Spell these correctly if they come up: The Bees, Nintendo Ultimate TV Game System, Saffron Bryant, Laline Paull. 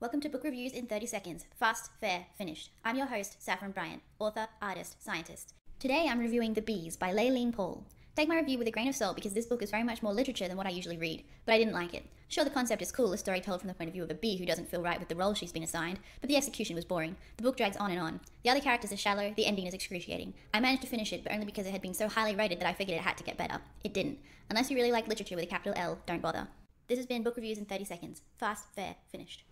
Welcome to Book Reviews in 30 Seconds, Fast, Fair, Finished. I'm your host, Saffron Bryant, author, artist, scientist. Today I'm reviewing The Bees by Laline Paull. Take my review with a grain of salt because this book is very much more literature than what I usually read, but I didn't like it. Sure, the concept is cool, a story told from the point of view of a bee who doesn't feel right with the role she's been assigned, but the execution was boring. The book drags on and on. The other characters are shallow, the ending is excruciating. I managed to finish it, but only because it had been so highly rated that I figured it had to get better. It didn't. Unless you really like literature with a capital L, don't bother. This has been Book Reviews in 30 Seconds, Fast, Fair, Finished.